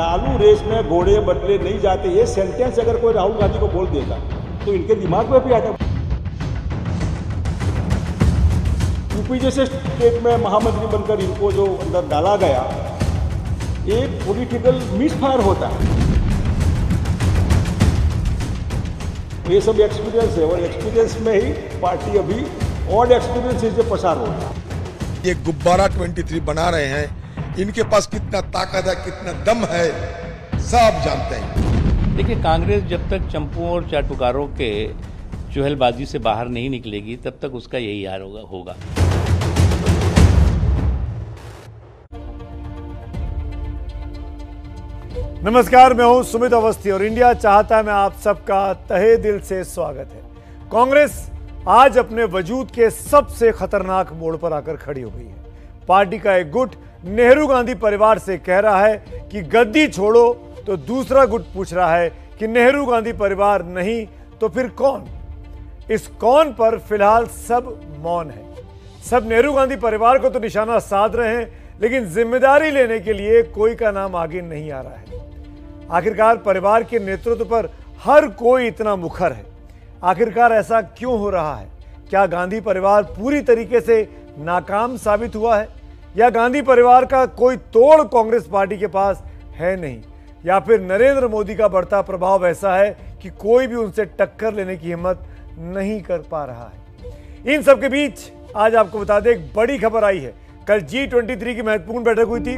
चालू रेस में घोड़े बदले नहीं जाते, ये सेंटेंस अगर कोई राहुल गांधी को बोल देगा तो इनके दिमाग में भी आता। यूपी जैसे स्टेट में महामंत्री बनकर इनको जो अंदर डाला गया, एक पॉलिटिकल मिसफायर होता है। ये सब एक्सपीरियंस है और एक्सपीरियंस में ही पार्टी अभी और एक्सपीरियंस इससे पसार हो रहा है। ये गुब्बारा 23 बना रहे हैं, इनके पास कितना ताकत है, कितना दम है, सब जानते हैं। देखिए, कांग्रेस जब तक चंपुओं और चाटुकारों के चुहलबाजी से बाहर नहीं निकलेगी तब तक उसका यही हाल होगा। नमस्कार, मैं हूं सुमित अवस्थी और इंडिया चाहता है मैं आप सबका तहे दिल से स्वागत है। कांग्रेस आज अपने वजूद के सबसे खतरनाक मोड़ पर आकर खड़ी हो गई है। पार्टी का एक गुट नेहरू गांधी परिवार से कह रहा है कि गद्दी छोड़ो, तो दूसरा गुट पूछ रहा है कि नेहरू गांधी परिवार नहीं तो फिर कौन। इस कौन पर फिलहाल सब मौन है। सब नेहरू गांधी परिवार को तो निशाना साध रहे हैं, लेकिन जिम्मेदारी लेने के लिए कोई का नाम आगे नहीं आ रहा है। आखिरकार परिवार के नेतृत्व पर हर कोई इतना मुखर है, आखिरकार ऐसा क्यों हो रहा है? क्या गांधी परिवार पूरी तरीके से नाकाम साबित हुआ है, या गांधी परिवार का कोई तोड़ कांग्रेस पार्टी के पास है नहीं, या फिर नरेंद्र मोदी का बढ़ता प्रभाव ऐसा है कि कोई भी उनसे टक्कर लेने की हिम्मत नहीं कर पा रहा है। इन सब के बीच आज आपको बता दें, एक बड़ी खबर आई है। कल G23 की महत्वपूर्ण बैठक हुई थी।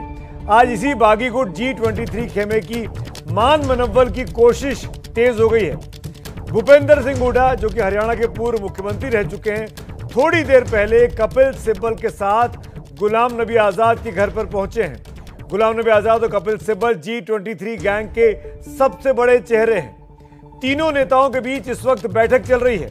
आज इसी बागी गुट G23 खेमे की मान मनव्वल की कोशिश तेज हो गई है। भूपेंद्र सिंह हुड्डा, जो कि हरियाणा के पूर्व मुख्यमंत्री रह चुके हैं, थोड़ी देर पहले कपिल सिब्बल के साथ गुलाम नबी आजाद के घर पर पहुंचे हैं। गुलाम नबी आजाद और कपिल सिब्बल G23 गैंग के सबसे बड़े चेहरे हैं। तीनों नेताओं के बीच इस वक्त बैठक चल रही है।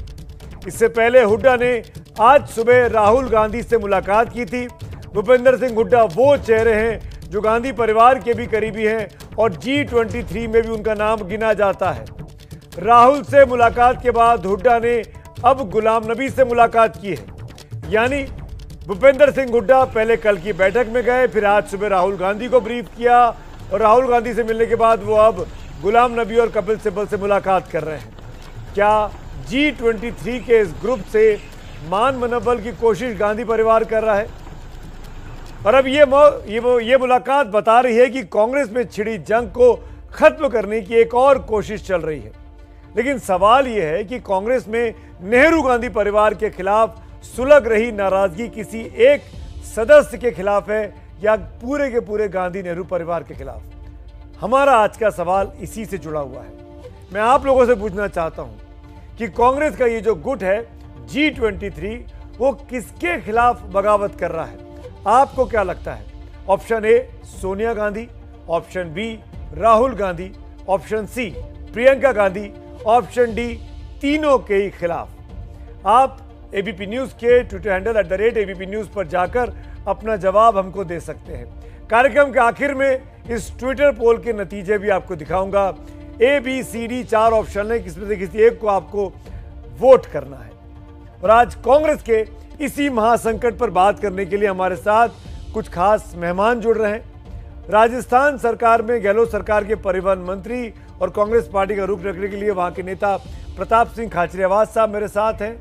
इससे पहले हुड्डा ने आज सुबह राहुल गांधी से मुलाकात की थी। भूपेंद्र सिंह हुड्डा वो चेहरे हैं जो गांधी परिवार के भी करीबी हैं और G23 में भी उनका नाम गिना जाता है। राहुल से मुलाकात के बाद हुड्डा ने अब गुलाम नबी से मुलाकात की है। यानी भूपेंद्र सिंह हुड्डा पहले कल की बैठक में गए, फिर आज सुबह राहुल गांधी को ब्रीफ किया और राहुल गांधी से मिलने के बाद वो अब गुलाम नबी और कपिल सिब्बल से मुलाकात कर रहे हैं। क्या G23 के इस ग्रुप से मान मनोबल की कोशिश गांधी परिवार कर रहा है? और अब ये मुलाकात बता रही है कि कांग्रेस में छिड़ी जंग को खत्म करने की एक और कोशिश चल रही है। लेकिन सवाल यह है कि कांग्रेस में नेहरू गांधी परिवार के खिलाफ सुलग रही नाराजगी किसी एक सदस्य के खिलाफ है या पूरे के पूरे गांधी नेहरू परिवार के खिलाफ? हमारा आज का सवाल इसी से जुड़ा हुआ है। मैं आप लोगों से पूछना चाहता हूं कि कांग्रेस का ये जो गुट है G23, वो किसके खिलाफ बगावत कर रहा है? आपको क्या लगता है? Option A Sonia Gandhi, option B Rahul Gandhi, option C Priyanka Gandhi, option D तीनों के ही खिलाफ। आप एबीपी न्यूज के ट्विटर हैंडल @ABP News पर जाकर अपना जवाब हमको दे सकते हैं। कार्यक्रम के आखिर में इस ट्विटर पोल के नतीजे भी आपको दिखाऊंगा। ABCD 4 ऑप्शन है, किसमें से किसी एक को आपको वोट करना है। और आज कांग्रेस के इसी महासंकट पर बात करने के लिए हमारे साथ कुछ खास मेहमान जुड़ रहे हैं। राजस्थान सरकार में गहलोत सरकार के परिवहन मंत्री और कांग्रेस पार्टी का रुख रखने के लिए वहाँ के नेता प्रताप सिंह खाचरियावास साहब मेरे साथ हैं।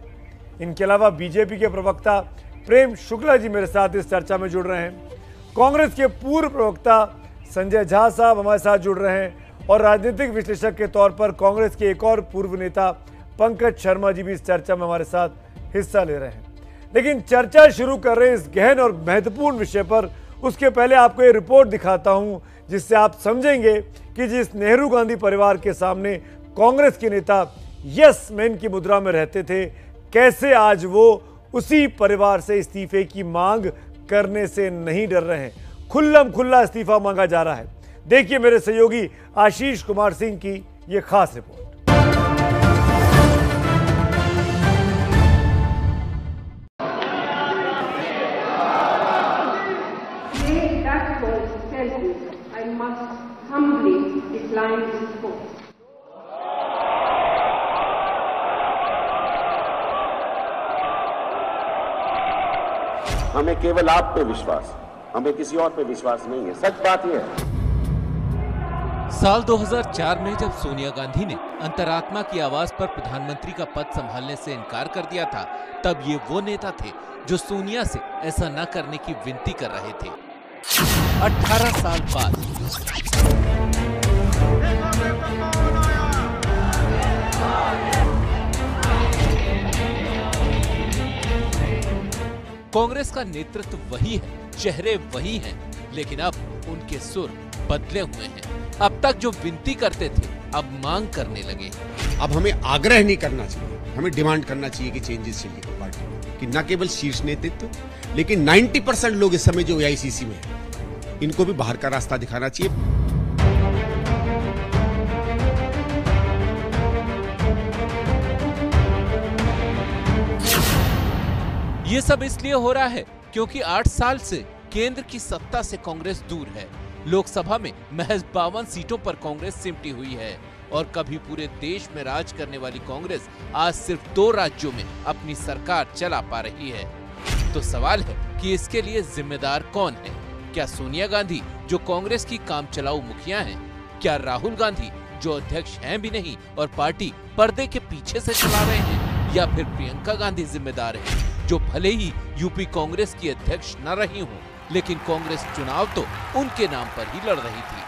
इनके अलावा बीजेपी के प्रवक्ता प्रेम शुक्ला जी मेरे साथ इस चर्चा में जुड़ रहे हैं। कांग्रेस के पूर्व प्रवक्ता संजय झा साहब हमारे साथ जुड़ रहे हैं और राजनीतिक विश्लेषक के तौर पर कांग्रेस के एक और पूर्व नेता पंकज शर्मा जी भी इस चर्चा में हमारे साथ हिस्सा ले रहे हैं। लेकिन चर्चा शुरू कर रहे इस गहन और महत्वपूर्ण विषय पर, उसके पहले आपको ये रिपोर्ट दिखाता हूँ जिससे आप समझेंगे कि जिस नेहरू गांधी परिवार के सामने कांग्रेस के नेता यस मैन की मुद्रा में रहते थे, कैसे आज वो उसी परिवार से इस्तीफे की मांग करने से नहीं डर रहे हैं। खुल्लम खुल्ला इस्तीफा मांगा जा रहा है। देखिए मेरे सहयोगी आशीष कुमार सिंह की ये खास रिपोर्ट। हमें केवल आप पे विश्वास, हमें किसी और पे विश्वास नहीं है। सच बात यह है। साल 2004 में जब सोनिया गांधी ने अंतरात्मा की आवाज पर प्रधानमंत्री का पद संभालने से इनकार कर दिया था, तब ये वो नेता थे जो सोनिया से ऐसा न करने की विनती कर रहे थे। 18 साल बाद कांग्रेस का नेतृत्व वही है, चेहरे वही हैं, लेकिन अब उनके सुर बदले हुए हैं। अब तक जो विनती करते थे, अब मांग करने लगे। अब हमें आग्रह नहीं करना चाहिए, हमें डिमांड करना चाहिए कि चेंजेस चाहिए पार्टी में, कि न केवल शीर्ष नेतृत्व लेकिन 90% लोग इस समय जो AICC में हैं, इनको भी बाहर का रास्ता दिखाना चाहिए। ये सब इसलिए हो रहा है क्योंकि 8 साल से केंद्र की सत्ता से कांग्रेस दूर है। लोकसभा में महज 52 सीटों पर कांग्रेस सिमटी हुई है और कभी पूरे देश में राज करने वाली कांग्रेस आज सिर्फ 2 राज्यों में अपनी सरकार चला पा रही है। तो सवाल है कि इसके लिए जिम्मेदार कौन है? क्या सोनिया गांधी जो कांग्रेस की काम चलाऊ मुखिया है? क्या राहुल गांधी जो अध्यक्ष है भी नहीं और पार्टी पर्दे के पीछे से चला रहे हैं? या फिर प्रियंका गांधी जिम्मेदार है जो भले ही यूपी कांग्रेस की अध्यक्ष न रही हूं, लेकिन कांग्रेस चुनाव तो उनके नाम पर ही लड़ रही थी।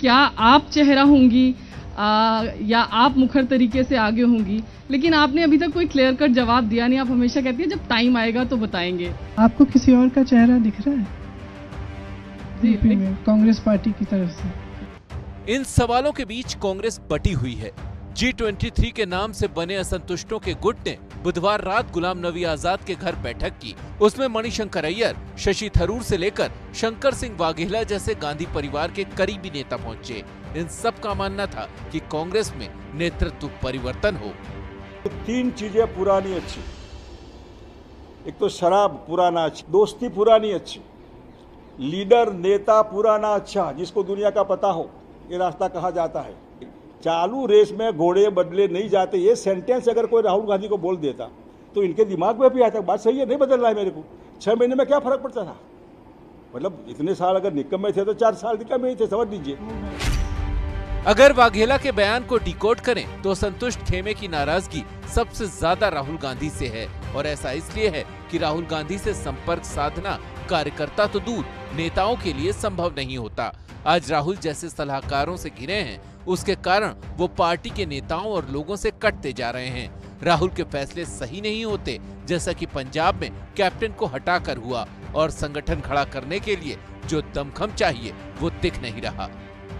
क्या आप चेहरा होंगी या आप मुखर तरीके से आगे होंगी, लेकिन आपने अभी तक कोई क्लियर कट जवाब दिया नहीं। आप हमेशा कहती हैं जब टाइम आएगा तो बताएंगे। आपको किसी और का चेहरा दिख रहा है यूपी में कांग्रेस पार्टी की तरफ से? इन सवालों के बीच कांग्रेस बटी हुई है। G23 के नाम से बने असंतुष्टों के गुट ने बुधवार रात गुलाम नबी आजाद के घर बैठक की। उसमें मणिशंकर अय्यर, शशि थरूर से लेकर शंकर सिंह वाघेला जैसे गांधी परिवार के करीबी नेता पहुंचे। इन सब का मानना था कि कांग्रेस में नेतृत्व परिवर्तन हो। 3 चीजें पुरानी अच्छी, एक तो शराब पुराना अच्छा, दोस्ती पुरानी अच्छी, लीडर नेता पुराना अच्छा जिसको दुनिया का पता हो। ये रास्ता कहा जाता है चालू रेस में घोड़े बदले नहीं जाते। ये सेंटेंस अगर कोई राहुल गांधी को बोल देता तो इनके दिमाग में भी आता बात सही है, नहीं बदलना है मेरे को। 6 महीने में क्या फर्क पड़ता था? मतलब इतने साल अगर निकम्मे थे तो 4 साल निकम्मे ही थे, समझ लीजिए। अगर वाघेला के बयान को डिकोड करें तो संतुष्ट खेमे की नाराजगी सबसे ज्यादा राहुल गांधी से है, और ऐसा इसलिए है कि राहुल गांधी से संपर्क साधना कार्यकर्ता तो दूर नेताओं के लिए संभव नहीं होता। आज राहुल जैसे सलाहकारों से घिरे हैं, उसके कारण वो पार्टी के नेताओं और लोगों से कटते जा रहे हैं। राहुल के फैसले सही नहीं होते, जैसा कि पंजाब में कैप्टन को हटाकर हुआ, और संगठन खड़ा करने के लिए जो दमखम चाहिए वो दिख नहीं रहा।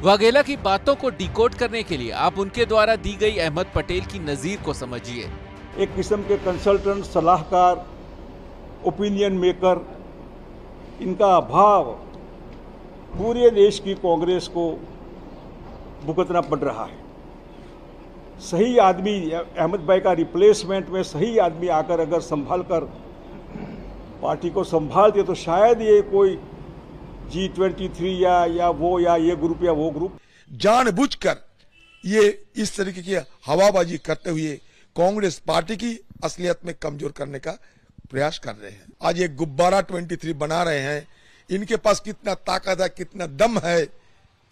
वाघेला की बातों को डिकोड करने के लिए आप उनके द्वारा दी गई अहमद पटेल की नजीर को समझिए। एक किस्म के कंसल्टेंट, सलाहकार, ओपिनियन मेकर, इनका अभाव पूरे देश की कांग्रेस को भुगतना पड़ रहा है। सही आदमी अहमद भाई का रिप्लेसमेंट में सही आदमी आकर अगर संभाल कर पार्टी को संभालते तो शायद ये कोई G23 या वो या ये ग्रुप या वो ग्रुप जानबूझकर ये इस तरीके की हवाबाजी करते हुए कांग्रेस पार्टी की असलियत में कमजोर करने का प्रयास कर रहे हैं। आज ये गुब्बारा 23 बना रहे हैं, इनके पास कितना ताकत है, कितना दम है,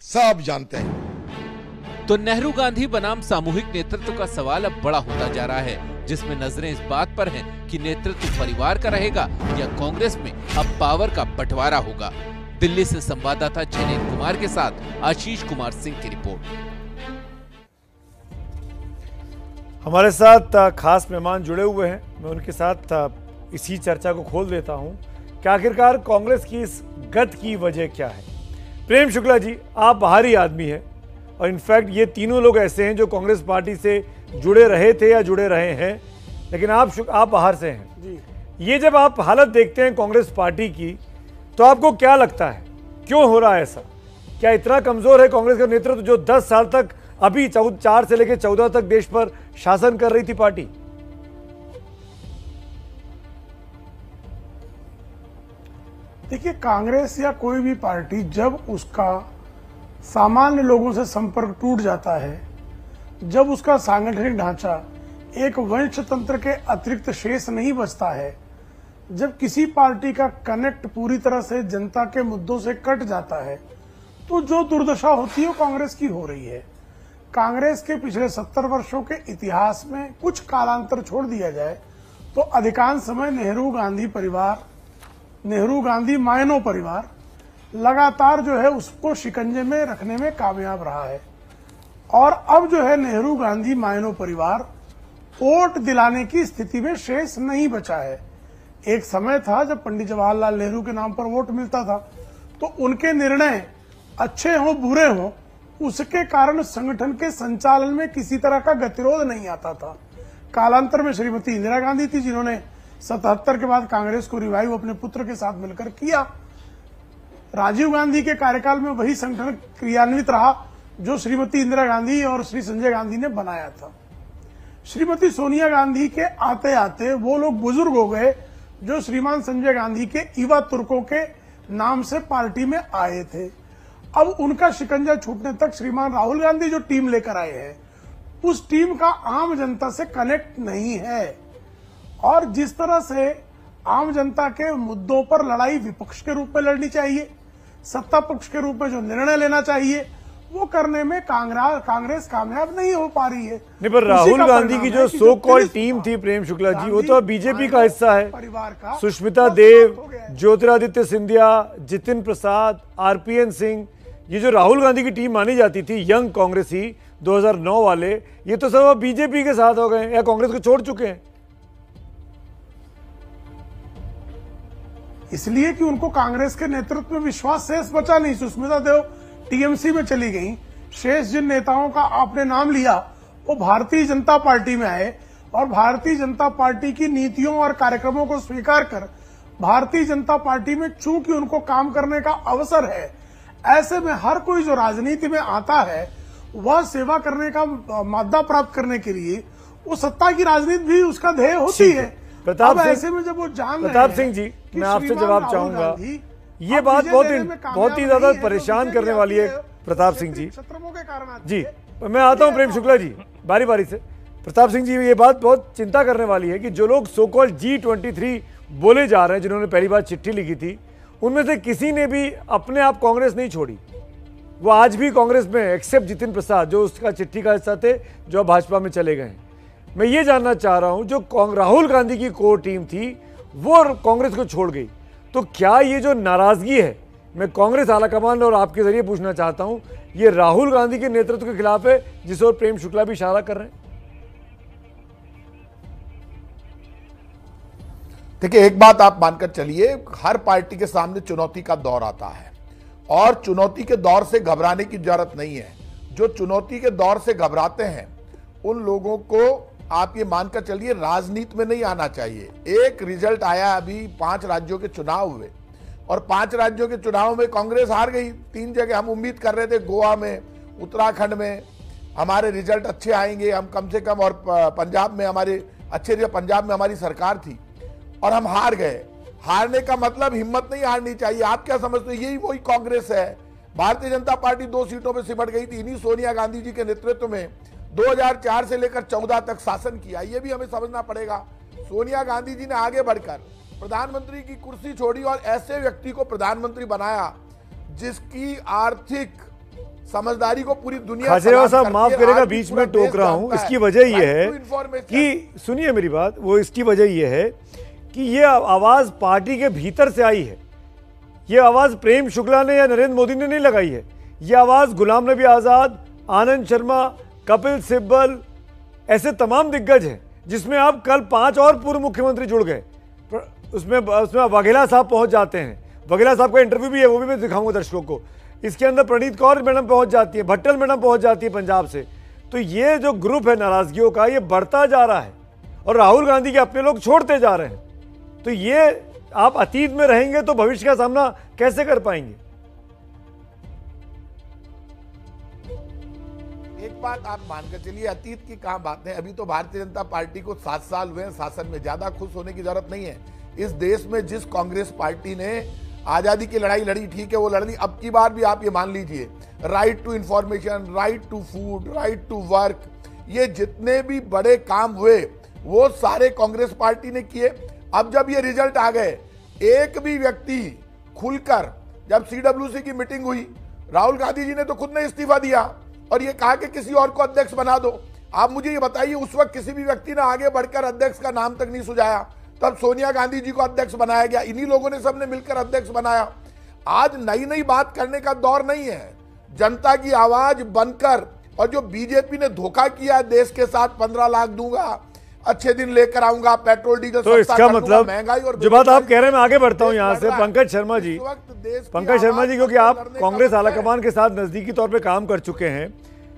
सब जानते हैं। तो नेहरू गांधी बनाम सामूहिक नेतृत्व का सवाल अब बड़ा होता जा रहा है, जिसमें नजरें इस बात पर हैं कि नेतृत्व परिवार का रहेगा या कांग्रेस में अब पावर का बंटवारा होगा। दिल्ली से संवाददाता जितिन कुमार के साथ आशीष कुमार सिंह की रिपोर्ट। हमारे साथ खास मेहमान जुड़े हुए हैं, मैं उनके साथ इसी चर्चा को खोल देता हूँ कि आखिरकार कांग्रेस की इस गत की वजह क्या है। प्रेम शुक्ला जी, आप बाहरी आदमी हैं और इनफैक्ट ये तीनों लोग ऐसे हैं जो कांग्रेस पार्टी से जुड़े रहे थे या जुड़े रहे हैं, लेकिन आप बाहर से हैं जी। ये जब आप हालत देखते हैं कांग्रेस पार्टी की तो आपको क्या लगता है, क्यों हो रहा है ऐसा? क्या इतना कमज़ोर है कांग्रेस का नेतृत्व जो 10 साल तक, अभी 4 से लेकर 14 तक देश पर शासन कर रही थी पार्टी? देखिए, कांग्रेस या कोई भी पार्टी जब उसका सामान्य लोगों से संपर्क टूट जाता है, जब उसका सांगठनिक ढांचा एक वंश तंत्र के अतिरिक्त शेष नहीं बचता है, जब किसी पार्टी का कनेक्ट पूरी तरह से जनता के मुद्दों से कट जाता है, तो जो दुर्दशा होती है वो कांग्रेस की हो रही है। कांग्रेस के पिछले 70 वर्षों के इतिहास में कुछ कालांतर छोड़ दिया जाए तो अधिकांश समय नेहरू गांधी मायनो परिवार लगातार जो है उसको शिकंजे में रखने में कामयाब रहा है। और अब जो है नेहरू गांधी मायनो परिवार वोट दिलाने की स्थिति में शेष नहीं बचा है। एक समय था जब पंडित जवाहरलाल नेहरू के नाम पर वोट मिलता था, तो उनके निर्णय अच्छे हों बुरे हों उसके कारण संगठन के संचालन में किसी तरह का गतिरोध नहीं आता था। कालांतर में श्रीमती इंदिरा गांधी थी जिन्होंने 77 के बाद कांग्रेस को रिवाइव अपने पुत्र के साथ मिलकर किया। राजीव गांधी के कार्यकाल में वही संगठन क्रियान्वित रहा जो श्रीमती इंदिरा गांधी और श्री संजय गांधी ने बनाया था। श्रीमती सोनिया गांधी के आते आते वो लोग बुजुर्ग हो गए जो श्रीमान संजय गांधी के युवा तुर्कों के नाम से पार्टी में आए थे। अब उनका शिकंजा छूटने तक श्रीमान राहुल गांधी जो टीम लेकर आए हैं उस टीम का आम जनता से कनेक्ट नहीं है। और जिस तरह से आम जनता के मुद्दों पर लड़ाई विपक्ष के रूप में लड़नी चाहिए, सत्ता पक्ष के रूप में जो निर्णय लेना चाहिए वो करने में कांग्रेस कामयाब नहीं हो पा रही है। नहीं, पर राहुल गांधी की जो सो कॉल्ड टीम थी प्रेम शुक्ला जी, वो तो बीजेपी का हिस्सा है। परिवार का सुष्मिता देव, ज्योतिरादित्य सिंधिया, जितिन प्रसाद, आरपीएन सिंह, ये जो राहुल गांधी की टीम मानी जाती थी यंग कांग्रेस ही 2009 वाले, ये तो सब बीजेपी के साथ हो गए या कांग्रेस को छोड़ चुके हैं। इसलिए कि उनको कांग्रेस के नेतृत्व में विश्वास शेष बचा नहीं। सुष्मिता देव टीएमसी में चली गई। शेष जिन नेताओं का आपने नाम लिया वो भारतीय जनता पार्टी में आए और भारतीय जनता पार्टी की नीतियों और कार्यक्रमों को स्वीकार कर भारतीय जनता पार्टी में चूंकि उनको काम करने का अवसर है, ऐसे में हर कोई जो राजनीति में आता है वह सेवा करने का मादा प्राप्त करने के लिए वो सत्ता की राजनीति भी उसका ध्येय होती है। प्रताप ऐसे में जब वो जान प्रताप सिंह जी, मैं आपसे जवाब चाहूंगा, ये बात बहुत ही ज्यादा परेशान करने वाली है प्रताप सिंह जी। जी मैं आता हूँ प्रेम शुक्ला जी बारी बारी से। प्रताप सिंह जी, ये बात बहुत चिंता करने वाली है कि जो लोग सो कॉल्ड G23 बोले जा रहे हैं, जिन्होंने पहली बार चिट्ठी लिखी थी, उनमें से किसी ने भी अपने आप कांग्रेस नहीं छोड़ी। वो आज भी कांग्रेस में, एक्सेप्ट जितिन प्रसाद जो उसका चिट्ठी का हिस्सा थे, जो भाजपा में चले गए। मैं ये जानना चाह रहा हूं, जो राहुल गांधी की कोर टीम थी वो कांग्रेस को छोड़ गई, तो क्या ये जो नाराजगी है, मैं कांग्रेस आलाकमान और आपके जरिए पूछना चाहता हूँ, ये राहुल गांधी के नेतृत्व के खिलाफ है जिस ओर प्रेम शुक्ला भी इशारा कर रहे हैं? देखिए, एक बात आप मानकर चलिए, हर पार्टी के सामने चुनौती का दौर आता है और चुनौती के दौर से घबराने की जरूरत नहीं है। जो चुनौती के दौर से घबराते हैं उन लोगों को आप ये मानकर चलिए राजनीति में नहीं आना चाहिए। एक रिजल्ट आया, अभी 5 राज्यों के चुनाव हुए और 5 राज्यों के चुनाव में कांग्रेस हार गई। 3 जगह हम उम्मीद कर रहे थे, गोवा में, उत्तराखंड में हमारे रिजल्ट अच्छे आएंगे हम कम से कम, और पंजाब में हमारी सरकार थी और हम हार गए। हारने का मतलब हिम्मत नहीं हारनी चाहिए। आप क्या समझते हो, यही वही कांग्रेस है। भारतीय जनता पार्टी 2 सीटों पर सिमट गई थी, इन्हीं सोनिया गांधी जी के नेतृत्व में 2004 से लेकर 14 तक शासन किया। ये भी हमें समझना पड़ेगा। सोनिया गांधी जी ने आगे बढ़कर प्रधानमंत्री की कुर्सी छोड़ी और ऐसे व्यक्ति को प्रधानमंत्री बनाया जिसकी आर्थिक समझदारी को पूरी दुनिया साहब माफ करेगा, बीच में टोक रहा हूँ। इसकी वजह यह है कि, सुनिए मेरी बात, वो इसकी वजह यह है कि ये आवाज़ पार्टी के भीतर से आई है। ये आवाज़ प्रेम शुक्ला ने या नरेंद्र मोदी ने नहीं लगाई है। ये आवाज़ गुलाम नबी आजाद, आनंद शर्मा, कपिल सिब्बल, ऐसे तमाम दिग्गज हैं, जिसमें अब कल 5 और पूर्व मुख्यमंत्री जुड़ गए। उसमें वाघेला साहब पहुंच जाते हैं। वाघेला साहब का इंटरव्यू भी है, वो भी मैं दिखाऊंगा दर्शकों को। इसके अंदर प्रणीत कौर मैडम पहुँच जाती है, भट्टल मैडम पहुँच जाती है पंजाब से। तो ये जो ग्रुप है नाराज़गियों का, ये बढ़ता जा रहा है और राहुल गांधी के अपने लोग छोड़ते जा रहे हैं। तो ये आप अतीत में रहेंगे तो भविष्य का सामना कैसे कर पाएंगे? एक बात आप मानकर चलिए, अतीत की कहां बात है। अभी तो भारतीय जनता पार्टी को 7 साल हुए हैं शासन में, ज्यादा खुश होने की जरूरत नहीं है। इस देश में जिस कांग्रेस पार्टी ने आजादी की लड़ाई लड़ी, ठीक है वो लड़ ली, अब की बार भी आप ये मान लीजिए, right to information, right to food, right to work, ये जितने भी बड़े काम हुए वो सारे कांग्रेस पार्टी ने किए। अब जब ये रिजल्ट आ गए, एक भी व्यक्ति खुलकर, जब CWC की मीटिंग हुई राहुल गांधी जी ने तो खुद ने इस्तीफा दिया और ये कहा कि किसी और को अध्यक्ष बना दो। आप मुझे ये बताइए, उस वक्त किसी भी व्यक्ति ने आगे बढ़कर अध्यक्ष का नाम तक नहीं सुझाया। तब सोनिया गांधी जी को अध्यक्ष बनाया गया, इन्हीं लोगों ने सबने मिलकर अध्यक्ष बनाया। आज नई नई बात करने का दौर नहीं है, जनता की आवाज बनकर। और जो बीजेपी ने धोखा किया देश के साथ, 15 लाख दूंगा, अच्छे दिन लेकर आऊंगा, पेट्रोल डीजल तो इसका मतलब महंगाई। और जो बात आप कह रहे हैं, मैं आगे बढ़ता हूं यहाँ से। पंकज शर्मा जी, क्योंकि आप कांग्रेस आलाकमान के साथ नजदीकी तौर पे काम कर चुके हैं,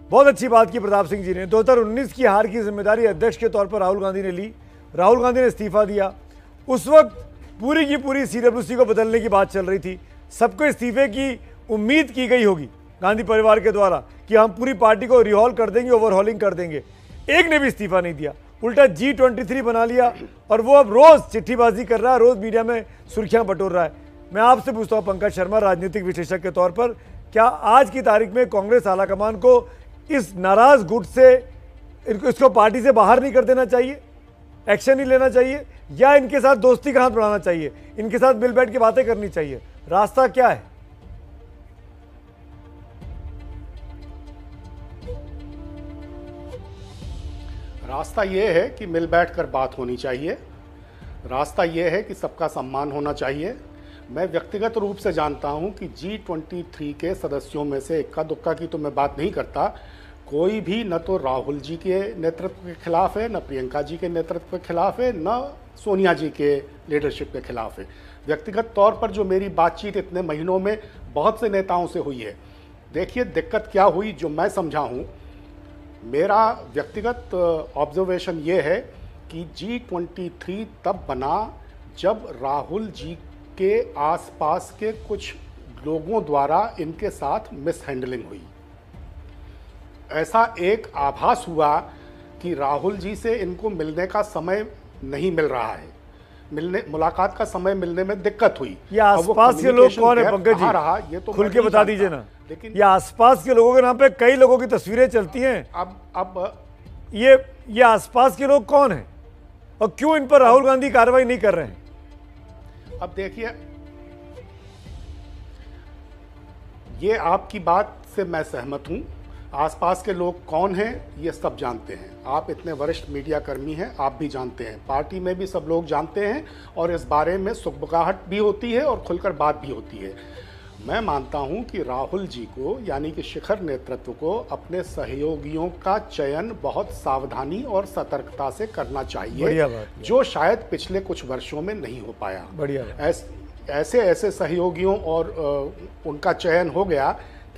बहुत अच्छी बात की प्रताप सिंह जी ने। 2019 की हार की जिम्मेदारी अध्यक्ष के तौर पर राहुल गांधी ने ली, राहुल गांधी ने इस्तीफा दिया। उस वक्त पूरी की पूरी CWC को बदलने की बात चल रही थी, सबको इस्तीफे की उम्मीद की गई होगी गांधी परिवार के द्वारा कि हम पूरी पार्टी को रिहॉल कर देंगे, ओवरहॉलिंग कर देंगे। एक ने भी इस्तीफा नहीं दिया, उल्टा G23 बना लिया और वो अब रोज चिट्ठीबाजी कर रहा है, रोज मीडिया में सुर्खियां बटोर रहा है। मैं आपसे पूछता हूं पंकज शर्मा, राजनीतिक विशेषज्ञ के तौर पर, क्या आज की तारीख में कांग्रेस आलाकमान को इस नाराज गुट से, इसको पार्टी से बाहर नहीं कर देना चाहिए, एक्शन ही लेना चाहिए, या इनके साथ दोस्ती का हाथ बढ़ाना चाहिए, इनके साथ मिल बैठ के बातें करनी चाहिए? रास्ता क्या है? रास्ता ये है कि मिल बैठ कर बात होनी चाहिए, रास्ता ये है कि सबका सम्मान होना चाहिए। मैं व्यक्तिगत रूप से जानता हूं कि G23 के सदस्यों में से इक्का दुक्का की तो मैं बात नहीं करता, कोई भी न तो राहुल जी के नेतृत्व के खिलाफ है, न प्रियंका जी के नेतृत्व के खिलाफ है, न सोनिया जी के लीडरशिप के खिलाफ है। व्यक्तिगत तौर पर जो मेरी बातचीत इतने महीनों में बहुत से नेताओं से हुई है, देखिए दिक्कत क्या हुई, जो मैं समझा हूँ, मेरा व्यक्तिगत ऑब्जर्वेशन ये है कि G23 तब बना जब राहुल जी के आसपास के कुछ लोगों द्वारा इनके साथ मिसहैंडलिंग हुई। ऐसा एक आभास हुआ कि राहुल जी से इनको मिलने का समय नहीं मिल रहा है, मुलाकात का समय मिलने में दिक्कत हुई। ये आसपास के लोग कौन है पंकज जी? ये तो खुल के बता दीजिए ना, लेकिन ये आसपास के लोगों के नाम पे कई लोगों की तस्वीरें चलती हैं। अब ये आसपास के लोग कौन हैं और क्यों इन पर राहुल गांधी कार्रवाई नहीं कर रहे हैं? अब देखिए, ये आपकी बात से मैं सहमत हूं, आसपास के लोग कौन हैं ये सब जानते हैं। आप इतने वरिष्ठ मीडिया कर्मी हैं, आप भी जानते हैं, पार्टी में भी सब लोग जानते हैं और इस बारे में सुगबुगाहट भी होती है और खुलकर बात भी होती है। मैं मानता हूं कि राहुल जी को, यानी कि शिखर नेतृत्व को, अपने सहयोगियों का चयन बहुत सावधानी और सतर्कता से करना चाहिए, जो शायद पिछले कुछ वर्षों में नहीं हो पाया। ऐसे सहयोगियों और उनका चयन हो गया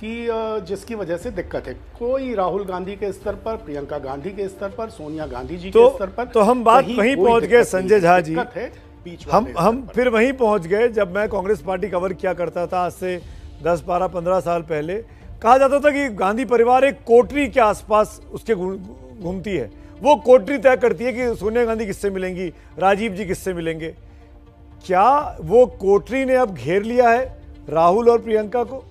कि जिसकी वजह से दिक्कत है। कोई राहुल गांधी के स्तर पर, प्रियंका गांधी के स्तर पर, सोनिया गांधी जी के स्तर पर, तो हम बात वहीं पहुंच गए संजय झा जी, हम फिर वहीं पहुंच गए जब मैं कांग्रेस पार्टी कवर किया करता था, आज से 10, 12, 15 साल पहले। कहा जाता था कि गांधी परिवार एक कोटरी के आसपास उसके घूमती है, वो कोटरी तय करती है कि सोनिया गांधी किससे मिलेंगी, राजीव जी किससे मिलेंगे। क्या वो कोटरी ने अब घेर लिया है राहुल और प्रियंका को?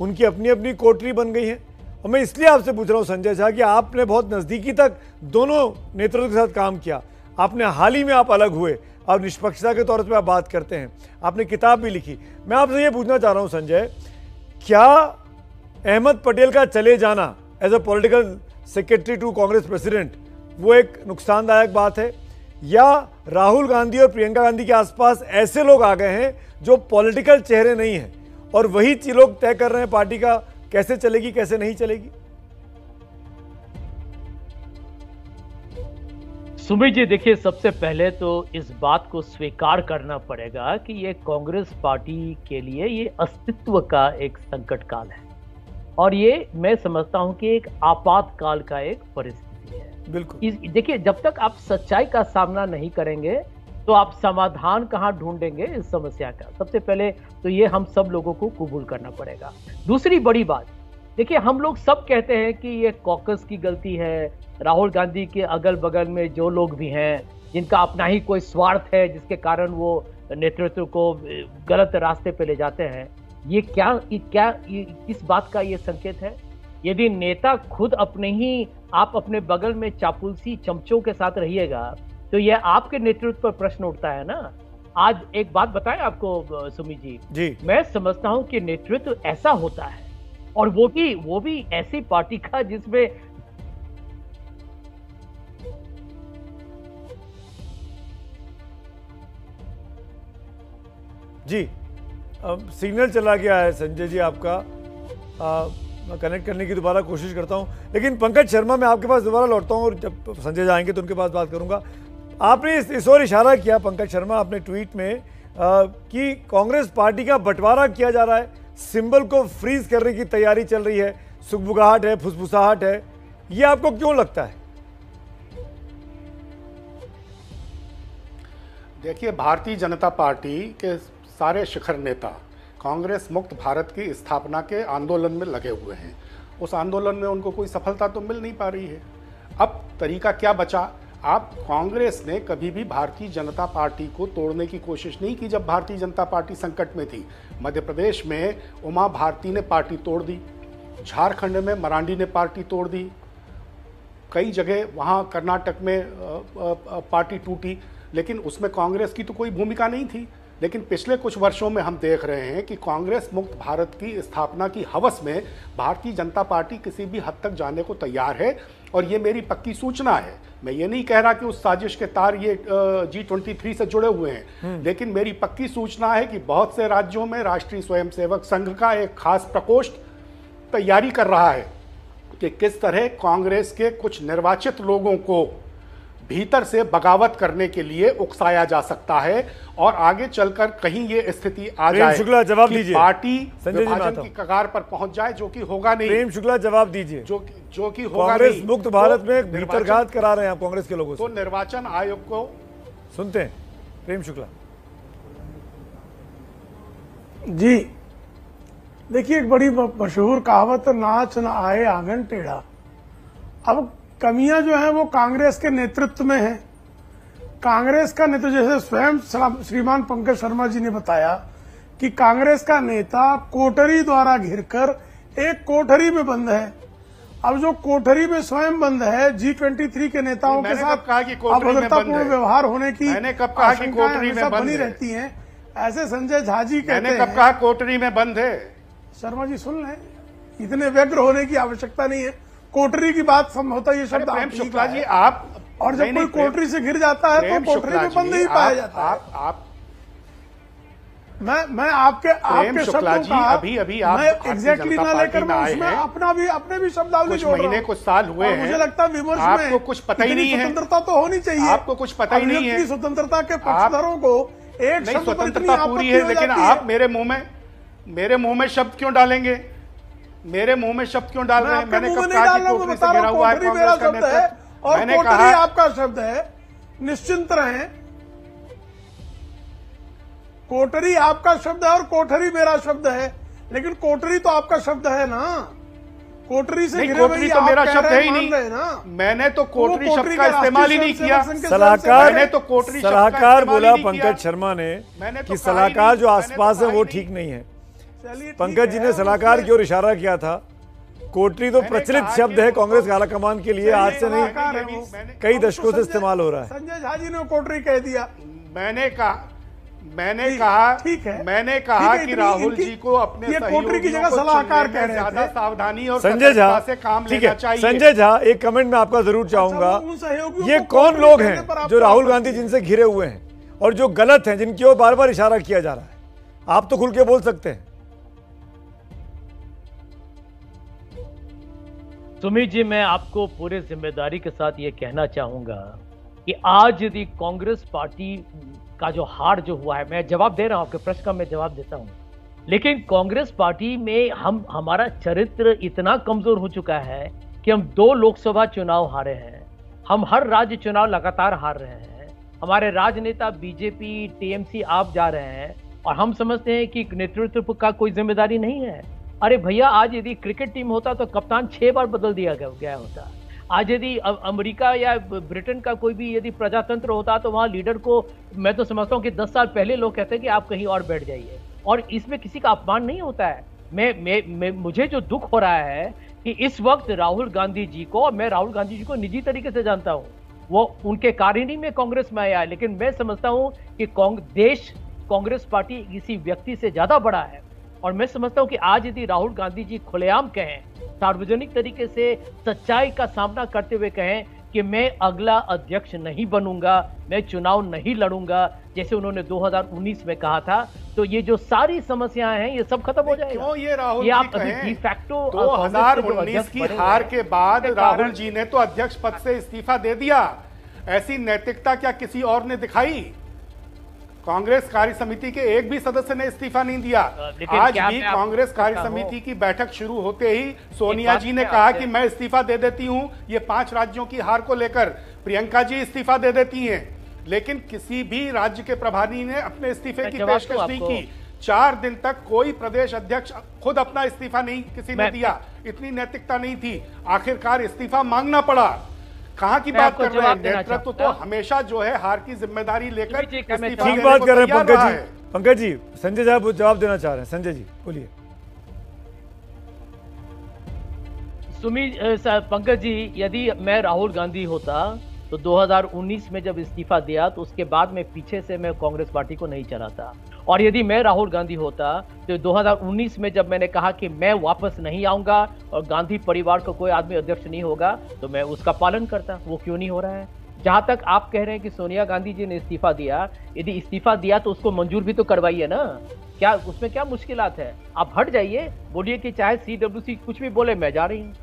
उनकी अपनी अपनी कोटरी बन गई है। और मैं इसलिए आपसे पूछ रहा हूँ संजय झा कि आपने बहुत नज़दीकी तक दोनों नेतृत्व के साथ काम किया, आपने हाल ही में आप अलग हुए और निष्पक्षता के तौर पर आप बात करते हैं, आपने किताब भी लिखी। मैं आपसे ये पूछना चाह रहा हूं संजय, क्या अहमद पटेल का चले जाना as a political secretary to Congress president वो एक नुकसानदायक बात है, या राहुल गांधी और प्रियंका गांधी के आसपास ऐसे लोग आ गए हैं जो पॉलिटिकल चेहरे नहीं हैं और वही लोग तय कर रहे हैं पार्टी का कैसे चलेगी कैसे नहीं चलेगी? सुमित जी, देखिए सबसे पहले तो इस बात को स्वीकार करना पड़ेगा कि ये कांग्रेस पार्टी के लिए ये अस्तित्व का एक संकट काल है और ये मैं समझता हूं कि एक आपातकाल का एक परिस्थिति है। बिल्कुल, देखिए जब तक आप सच्चाई का सामना नहीं करेंगे तो आप समाधान कहां ढूंढेंगे इस समस्या का? सबसे पहले तो ये हम सब लोगों को कबूल करना पड़ेगा। दूसरी बड़ी बात, देखिए हम लोग सब कहते हैं कि ये कॉकस की गलती है, राहुल गांधी के अगल बगल में जो लोग भी हैं जिनका अपना ही कोई स्वार्थ है जिसके कारण वो नेतृत्व को गलत रास्ते पे ले जाते हैं। ये किस बात का ये संकेत है? यदि नेता खुद अपने बगल में चापलूसी चमचों के साथ रहिएगा तो ये आपके नेतृत्व पर प्रश्न उठता है ना। आज एक बात बताएं आपको सुमित जी, मैं समझता हूँ कि नेतृत्व ऐसा होता है और वो भी ऐसी पार्टी का जिसमें जी सिग्नल चला गया है। संजय जी आपका मैं कनेक्ट करने की दोबारा कोशिश करता हूं, लेकिन पंकज शर्मा मैं आपके पास दोबारा लौटता हूं और जब संजय जाएंगे तो उनके पास बात करूंगा। आपने इस ओर इशारा किया पंकज शर्मा अपने ट्वीट में कि कांग्रेस पार्टी का बंटवारा किया जा रहा है, सिंबल को फ्रीज करने की तैयारी चल रही है, सुगबुगाहट है, फुसफुसाहट है, ये आपको क्यों लगता है? देखिए, भारतीय जनता पार्टी के सारे शिखर नेता कांग्रेस मुक्त भारत की स्थापना के आंदोलन में लगे हुए हैं। उस आंदोलन में उनको कोई सफलता तो मिल नहीं पा रही है। अब तरीका क्या बचा? आप कांग्रेस ने कभी भी भारतीय जनता पार्टी को तोड़ने की कोशिश नहीं की। जब भारतीय जनता पार्टी संकट में थी, मध्य प्रदेश में उमा भारती ने पार्टी तोड़ दी, झारखंड में मरांडी ने पार्टी तोड़ दी, कई जगह वहाँ कर्नाटक में पार्टी टूटी, लेकिन उसमें कांग्रेस की तो कोई भूमिका नहीं थी। लेकिन पिछले कुछ वर्षों में हम देख रहे हैं कि कांग्रेस मुक्त भारत की स्थापना की हवस में भारतीय जनता पार्टी किसी भी हद तक जाने को तैयार है। और ये मेरी पक्की सूचना है, मैं ये नहीं कह रहा कि उस साजिश के तार ये G23 से जुड़े हुए हैं, लेकिन मेरी पक्की सूचना है कि बहुत से राज्यों में राष्ट्रीय स्वयंसेवक संघ का एक खास प्रकोष्ठ तैयारी कर रहा है कि किस तरह कांग्रेस के कुछ निर्वाचित लोगों को भीतर से बगावत करने के लिए उकसाया जा सकता है और आगे चलकर कहीं ये स्थिति आ जाए। शुक्ला जवाब दीजिए, पार्टी विभाजन की कगार पर पहुंच जाए, जो कि होगा नहीं। प्रेम शुक्ला जवाब दीजिए, जो कि होगा नहीं। मुक्त भारत में भीतरघात करा रहे हैं आप कांग्रेस के लोगों से। तो निर्वाचन आयोग को सुनते हैं प्रेम शुक्ला जी। देखिए, एक बड़ी मशहूर कहावत, नाच न आए आंगन टेढ़ा। अब कमियां जो है वो कांग्रेस के नेतृत्व में है। कांग्रेस का नेतृत्व, जैसे स्वयं श्रीमान पंकज शर्मा जी ने बताया कि कांग्रेस का नेता कोठरी द्वारा घिरकर एक कोठरी में बंद है। अब जो कोठरी में स्वयं बंद है, G23 के नेताओं के साथ अभद्रतापूर्ण व्यवहार होने की आशंकाएं बनी रहती है। ऐसे संजय झा जी कहते हैं कोठरी में बंद है। शर्मा जी सुन लें, इतने व्यग्र होने की आवश्यकता नहीं है। कोठरी की बात संभवतः ये शब्द आप शुक्ला जी आप, और जब कोई कोठरी से गिर जाता है तो कोठरी में बंद नहीं पाया जाता। आप मैं आपके शुक्ला जी अभी आप एग्जैक्टली ना लेकर उसमें अपने भी शब्दावली जोड़ रहा हूं। कुछ साल हुए हैं, मुझे लगता है विमर्श में आपको कुछ पता ही नहीं है। स्वतंत्रता तो होनी चाहिए, आपको कुछ पता ही नहीं है। स्वतंत्रता के पक्षधरों को एक स्वतंत्रता पूरी है, लेकिन आप मेरे मुंह में शब्द क्यों डालेंगे? मेरे मुंह में शब्द क्यों डाल रहे हैं? मैंने मेरा शब्द है और मैंने कहा आपका शब्द है। निश्चिंत रहें, कोठरी आपका शब्द है और कोठरी मेरा शब्द है, लेकिन कोठरी तो आपका शब्द है ना। कोठरी से कोठरी तो मेरा शब्द है ही नहीं। मैंने तो कोठरी शब्द का इस्तेमाल ही नहीं किया। सलाहकार ने तो कोठरी सलाहकार बोला पंकज शर्मा ने कि सलाहकार जो आसपास है वो ठीक नहीं है। पंकज जी ने सलाहकार की ओर इशारा किया था। कोठरी तो प्रचलित शब्द है कांग्रेस आला कमान के लिए, आज से नहीं कई दशकों से इस्तेमाल हो रहा है। संजय झा जी ने कोठरी कह दिया। मैंने कहा कि राहुल जी को अपने कोठरी की जगह सलाहकार कह रहे हैं, ज्यादा सावधानी और संजय झा से काम लेना चाहिए। संजय झा, एक कमेंट में आपका जरूर चाहूंगा, ये कौन लोग हैं जो राहुल गांधी जिनसे घिरे हुए हैं और जो गलत हैं, जिनकी ओर बार बार इशारा किया जा रहा है? आप तो खुल के बोल सकते हैं। सुमित जी, मैं आपको पूरे जिम्मेदारी के साथ ये कहना चाहूंगा कि आज यदि कांग्रेस पार्टी का जो हार जो हुआ है, मैं जवाब दे रहा हूं आपके प्रश्न का, मैं जवाब देता हूं, लेकिन कांग्रेस पार्टी में हमारा चरित्र इतना कमजोर हो चुका है कि हम 2 लोकसभा चुनाव हारे हैं, हम हर राज्य चुनाव लगातार हार रहे हैं, हमारे राजनेता बीजेपी टीएमसी आप जा रहे हैं और हम समझते हैं कि नेतृत्व का कोई जिम्मेदारी नहीं है। अरे भैया, आज यदि क्रिकेट टीम होता तो कप्तान 6 बार बदल दिया गया होता। आज यदि अमेरिका या ब्रिटेन का कोई भी यदि प्रजातंत्र होता तो वहाँ लीडर को, मैं तो समझता हूँ कि 10 साल पहले लोग कहते हैं कि आप कहीं और बैठ जाइए, और इसमें किसी का अपमान नहीं होता है। मुझे जो दुख हो रहा है कि इस वक्त राहुल गांधी जी को, मैं राहुल गांधी जी को निजी तरीके से जानता हूँ, वो उनके कार्यणी में कांग्रेस में आया, लेकिन मैं समझता हूँ कि देश कांग्रेस पार्टी किसी व्यक्ति से ज़्यादा बड़ा है। और मैं समझता हूं कि आज यदि राहुल गांधी जी खुलेआम कहें, सार्वजनिक तरीके से सच्चाई का सामना करते हुए कहें कि मैं अगला अध्यक्ष नहीं बनूंगा, मैं चुनाव नहीं लड़ूंगा, जैसे उन्होंने 2019 में कहा था, तो ये जो सारी समस्याएं हैं ये सब खत्म हो जाएगी। क्यों ये राहुल जी कहें? डी फैक्टो 2019 की हार के बाद राहुल जी ने तो अध्यक्ष पद से इस्तीफा दे दिया। ऐसी नैतिकता क्या किसी और ने दिखाई? कांग्रेस कार्य समिति के एक भी सदस्य ने इस्तीफा नहीं दिया। आज भी कांग्रेस कार्य समिति की बैठक शुरू होते ही सोनिया जी ने कहा कि मैं इस्तीफा दे देती हूं ये 5 राज्यों की हार को लेकर। प्रियंका जी इस्तीफा दे देती हैं, लेकिन किसी भी राज्य के प्रभारी ने अपने इस्तीफे की पेशकश नहीं की। 4 दिन तक कोई प्रदेश अध्यक्ष खुद अपना इस्तीफा नहीं किसी ने दिया। इतनी नैतिकता नहीं थी, आखिरकार इस्तीफा मांगना पड़ा। कहां की बात कर रहे हैं? नेतृत्व तो हमेशा जो है हार की जिम्मेदारी लेकर ठीक बात कर रहे हैं। पंकज जी, संजय झा जवाब देना चाह रहे हैं। संजय जी बोलिए। पंकज जी, यदि मैं राहुल गांधी होता तो 2019 में जब इस्तीफा दिया तो उसके बाद में पीछे से मैं कांग्रेस पार्टी को नहीं चलाता। और यदि मैं राहुल गांधी होता तो 2019 में जब मैंने कहा कि मैं वापस नहीं आऊंगा और गांधी परिवार का कोई आदमी अध्यक्ष नहीं होगा, तो मैं उसका पालन करता। वो क्यों नहीं हो रहा है? जहां तक आप कह रहे हैं कि सोनिया गांधी जी ने इस्तीफा दिया, यदि इस्तीफा दिया तो उसको मंजूर भी तो करवाइए ना, क्या उसमें क्या मुश्किलात है? आप हट जाइए, बोलिए कि चाहे CWC कुछ भी बोले मैं जा रही हूँ।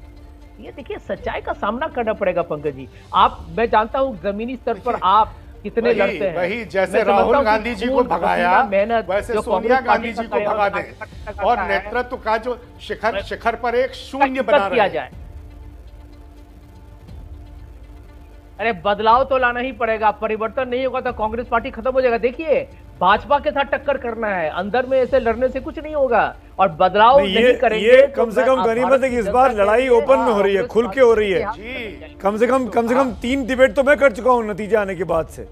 ये देखिए सच्चाई का सामना करना पड़ेगा पंकज जी। आप, मैं जानता हूँ जमीनी स्तर पर आप कितने लड़ते हैं। वही जैसे राहुल गांधी जी को भगाया वैसे सोनिया गांधी जी को भगा दें और नेतृत्व का जो शिखर पर एक शून्य बना रहे हैं। अरे बदलाव तो लाना ही पड़ेगा, परिवर्तन नहीं होगा तो कांग्रेस पार्टी खत्म हो जाएगा। देखिए भाजपा के साथ टक्कर करना है, अंदर में ऐसे लड़ने से कुछ नहीं होगा। और बदलाव नहीं करेंगे ये कम से कम गनीमत है कि इस बार लड़ाई ओपन में हो रही है, खुल के हो रही है। कम से कम 3 डिबेट तो मैं कर चुका हूँ नतीजे आने के बाद से।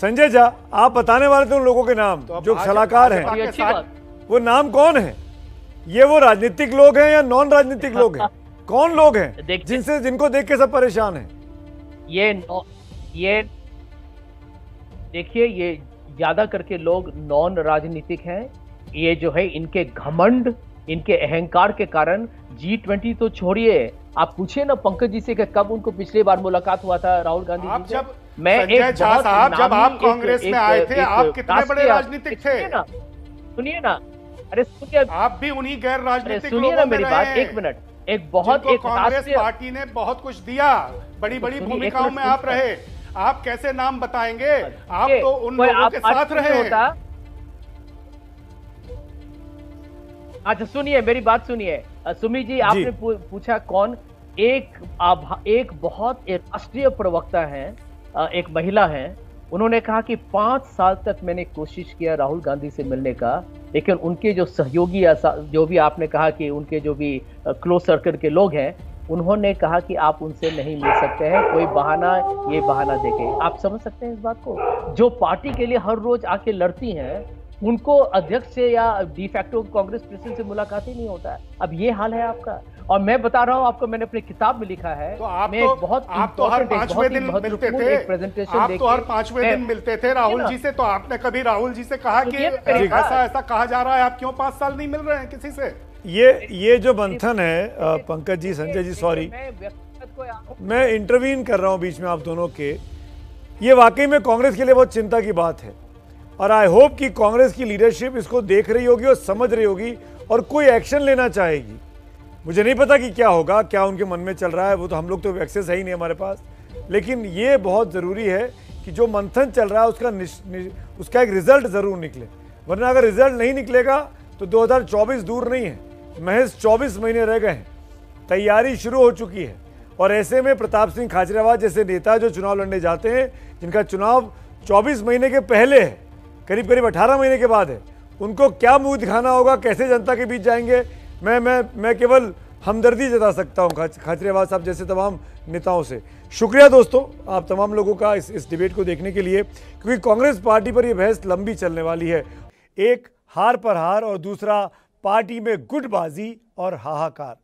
संजय झा, आप बताने वाले थे उन लोगों के नाम जो सलाहकार हैं, वो नाम कौन है? ये वो राजनीतिक लोग हैं या नॉन राजनीतिक लोग हैं? कौन लोग हैं जिनसे, जिनको देख के सब परेशान है? ये देखिए, ये ज्यादा करके लोग नॉन राजनीतिक हैं। ये जो है इनके घमंड, इनके अहंकार के कारण G20 तो छोड़िए, आप पूछिए ना पंकज जी से कि कब उनको पिछली बार मुलाकात हुआ था राहुल गांधी जी से। मैं एक जब आप कांग्रेस में आए थे आप कितने बड़े राजनीतिक थे, सुनिए ना। अरे सुनिए, आप भी उन्हीं गैर राजनीतिक, सुनिए ना मेरी बात 1 मिनट। एक बहुत एक कांग्रेस पार्टी ने बहुत कुछ दिया, बड़ी बड़ी भूमिकाओं में आप रहे, आप कैसे नाम बताएंगे? आप तो उन लोगों के साथ रहे। अच्छा सुनिए मेरी बात सुनिए। सुमी जी, आपने पूछा कौन? एक बहुत राष्ट्रीय प्रवक्ता हैं, एक महिला हैं, उन्होंने कहा कि 5 साल तक मैंने कोशिश किया राहुल गांधी से मिलने का, लेकिन उनके जो सहयोगी या जो भी आपने कहा कि उनके जो भी क्लोज सर्कल के लोग हैं, उन्होंने कहा कि आप उनसे नहीं मिल सकते हैं, कोई बहाना, ये बहाना देके। आप समझ सकते हैं इस बात को? जो पार्टी के लिए हर रोज आके लड़ती हैं उनको अध्यक्ष से या डी फैक्टो कांग्रेस प्रेसिडेंट से मुलाकात ही नहीं होता है। अब ये हाल है आपका। और मैं बता रहा हूँ आपको, मैंने अपनी किताब में लिखा है। तो आप मैं तो, बहुत आप तो हर 5वें दिन मिलते थे, प्रेजेंटेशन आप तो हर 5वें दिन मिलते थे राहुल जी से। तो आपने कभी राहुल जी से कहा कि ऐसा ऐसा कहा जा रहा है, आप क्यों 5 साल नहीं मिल रहे हैं किसी से? ये जो बंधन है पंकज जी, संजय जी सॉरी मैं इंटरवीन कर रहा हूँ बीच में आप दोनों के, ये वाकई में कांग्रेस के लिए बहुत चिंता की बात है। और आई होप कि कांग्रेस की लीडरशिप इसको देख रही होगी और समझ रही होगी और कोई एक्शन लेना चाहेगी। मुझे नहीं पता कि क्या होगा, क्या उनके मन में चल रहा है, वो तो हम लोग तो एक्सेस है ही नहीं हमारे पास। लेकिन ये बहुत ज़रूरी है कि जो मंथन चल रहा है उसका एक रिजल्ट ज़रूर निकले, वरना अगर रिजल्ट नहीं निकलेगा तो 2024 दूर नहीं है, महज 24 महीने रह गए हैं, तैयारी शुरू हो चुकी है। और ऐसे में प्रताप सिंह खाचरियावास जैसे नेता जो चुनाव लड़ने जाते हैं, जिनका चुनाव 24 महीने के पहले है, करीब करीब 18 महीने के बाद है, उनको क्या मुंह दिखाना होगा, कैसे जनता के बीच जाएंगे? मैं केवल हमदर्दी जता सकता हूं खाचरियावास साहब जैसे तमाम नेताओं से। शुक्रिया दोस्तों आप तमाम लोगों का इस डिबेट को देखने के लिए, क्योंकि कांग्रेस पार्टी पर यह बहस लंबी चलने वाली है। एक हार पर हार और दूसरा पार्टी में गुटबाजी और हाहाकार।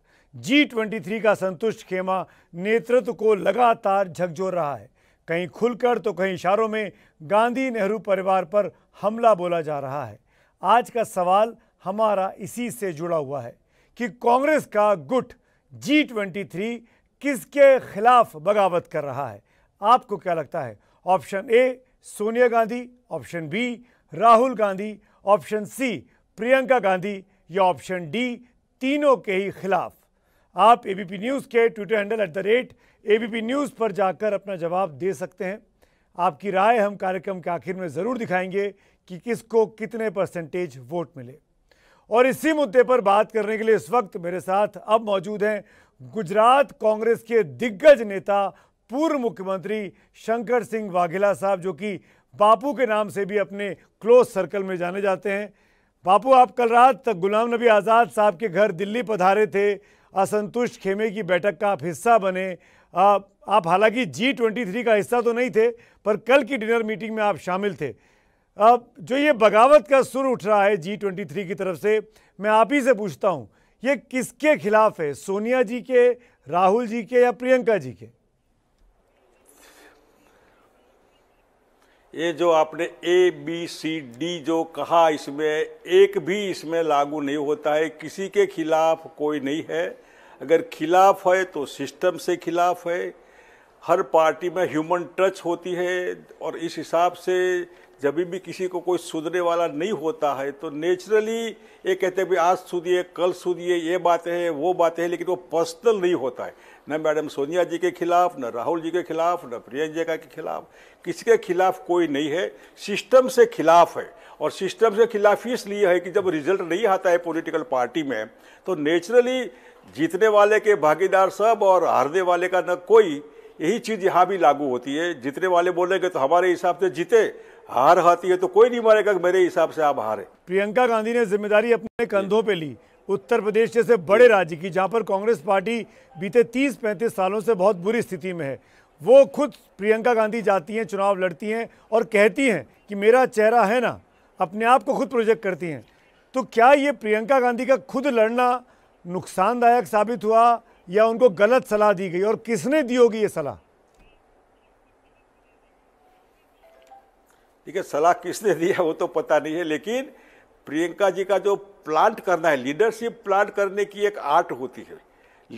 G23 का संतुष्ट खेमा नेतृत्व को लगातार झकझोर रहा है, कहीं खुलकर तो कहीं इशारों में गांधी नेहरू परिवार पर हमला बोला जा रहा है। आज का सवाल हमारा इसी से जुड़ा हुआ है कि कांग्रेस का गुट G23 किसके खिलाफ बगावत कर रहा है। आपको क्या लगता है? Option A Sonia Gandhi, option B Rahul Gandhi, option C Priyanka Gandhi या ऑप्शन डी तीनों के ही खिलाफ। आप एबीपी न्यूज़ के ट्विटर हैंडल @ABP News पर जाकर अपना जवाब दे सकते हैं। आपकी राय हम कार्यक्रम के आखिर में ज़रूर दिखाएंगे कि किसको कितने परसेंटेज वोट मिले। और इसी मुद्दे पर बात करने के लिए इस वक्त मेरे साथ अब मौजूद हैं गुजरात कांग्रेस के दिग्गज नेता पूर्व मुख्यमंत्री शंकर सिंह वाघेला साहब, जो कि बापू के नाम से भी अपने क्लोज सर्कल में जाने जाते हैं। बापू, आप कल रात तक गुलाम नबी आजाद साहब के घर दिल्ली पधारे थे, असंतुष्ट खेमे की बैठक का आप हिस्सा बने। आप हालांकि G23 का हिस्सा तो नहीं थे, पर कल की डिनर मीटिंग में आप शामिल थे। अब जो ये बगावत का सुर उठ रहा है G23 की तरफ से, मैं आप ही से पूछता हूँ, ये किसके खिलाफ है? सोनिया जी के, राहुल जी के या प्रियंका जी के? ये जो आपने ABCD जो कहा, इसमें एक भी इसमें लागू नहीं होता है। किसी के खिलाफ कोई नहीं है। अगर खिलाफ है तो सिस्टम से खिलाफ है। हर पार्टी में ह्यूमन टच होती है और इस हिसाब से जब भी किसी को कोई सुधरने वाला नहीं होता है तो नेचुरली ये कहते हैं भी आज सुधिए, कल सुधिए, ये बातें हैं, वो बातें हैं, लेकिन वो पर्सनल नहीं होता है। न मैडम सोनिया जी के खिलाफ, न राहुल जी के खिलाफ, न प्रियंका के खिलाफ, किसी के खिलाफ कोई नहीं है। सिस्टम से खिलाफ है। और सिस्टम से खिलाफ इसलिए है कि जब रिजल्ट नहीं आता है पॉलिटिकल पार्टी में तो नेचुरली जीतने वाले के भागीदार सब और हारने वाले का न कोई। यही चीज़ यहाँ भी लागू होती है। जीतने वाले बोलेंगे तो हमारे हिसाब से जीते, हार आती है तो कोई नहीं मारेगा मेरे हिसाब से आप हारे। प्रियंका गांधी ने जिम्मेदारी अपने कंधों पे ली उत्तर प्रदेश जैसे बड़े राज्य की, जहाँ पर कांग्रेस पार्टी बीते 30-35 सालों से बहुत बुरी स्थिति में है। वो खुद प्रियंका गांधी जाती हैं, चुनाव लड़ती हैं और कहती हैं कि मेरा चेहरा है ना, अपने आप को खुद प्रोजेक्ट करती हैं। तो क्या ये प्रियंका गांधी का खुद लड़ना नुकसानदायक साबित हुआ या उनको गलत सलाह दी गई, और किसने दी होगी ये सलाह? ठीक है, सलाह किसने दी है वो तो पता नहीं है, लेकिन प्रियंका जी का जो प्लांट करना है, लीडरशिप प्लांट करने की एक आर्ट होती है।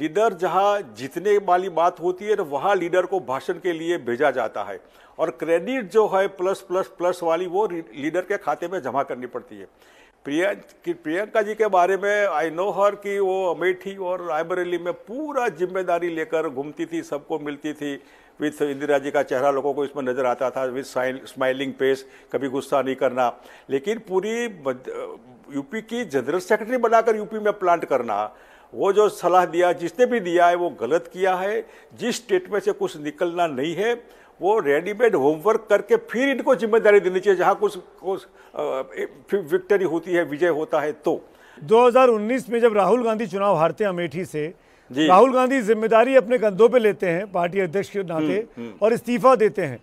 लीडर जहाँ जीतने वाली बात होती है तो वहाँ लीडर को भाषण के लिए भेजा जाता है और क्रेडिट जो है प्लस प्लस प्लस वाली वो लीडर के खाते में जमा करनी पड़ती है। प्रियंका जी के बारे में आई नो हर कि वो अमेठी और रायबरेली में पूरा जिम्मेदारी लेकर घूमती थी, सबको मिलती थी। विथ इंदिरा जी का चेहरा लोगों को इसमें नजर आता था, विथ स्माइलिंग फेस, कभी गुस्सा नहीं करना। लेकिन पूरी यूपी की जनरल सेक्रेटरी बनाकर यूपी में प्लांट करना, वो जो सलाह दिया, जिसने भी दिया है वो गलत किया है। जिस स्टेट में से कुछ निकलना नहीं है वो रेडीमेड होमवर्क करके फिर इनको जिम्मेदारी देनी चाहिए। जहाँ कुछ विक्ट्री होती है, विजय होता है। तो 2019 में जब राहुल गांधी चुनाव हारते हैं अमेठी से, राहुल गांधी जिम्मेदारी अपने कंधों पे लेते हैं पार्टी अध्यक्ष के नाते और इस्तीफा देते हैं।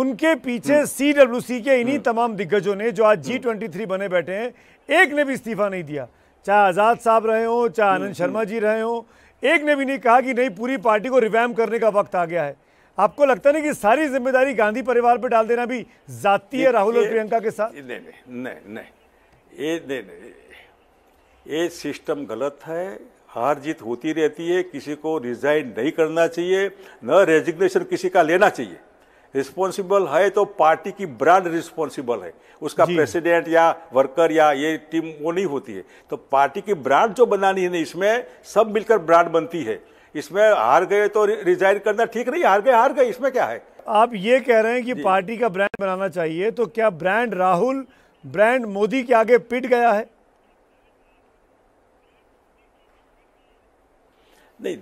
उनके पीछे CWC के इन्हीं तमाम दिग्गजों ने, जो आज G23 बने बैठे हैं, एक ने भी इस्तीफा नहीं दिया। चाहे आज़ाद साहब रहे हों, चाहे आनंद शर्मा जी रहे हों, एक ने भी नहीं कहा कि नहीं, पूरी पार्टी को रिवैम्प करने का वक्त आ गया है। आपको लगता नहीं कि सारी जिम्मेदारी गांधी परिवार पर डाल देना भी जाती है राहुल और प्रियंका के साथ? नहीं, ये सिस्टम गलत है। हार जीत होती रहती है, किसी को रिजाइन नहीं करना चाहिए, न रेजिग्नेशन किसी का लेना चाहिए। रिस्पॉन्सिबल है तो पार्टी की ब्रांड रिस्पॉन्सिबल है, उसका प्रेसिडेंट या वर्कर या ये टीम वो नहीं होती है। तो पार्टी की ब्रांड जो बनानी है ना, इसमें सब मिलकर ब्रांड बनती है। इसमें हार गए तो रिजाइन करना ठीक नहीं, हार गए इसमें क्या है। आप ये कह रहे हैं कि पार्टी का ब्रांड बनाना चाहिए, तो क्या ब्रांड राहुल, ब्रांड मोदी के आगे पिट गया है? नहीं,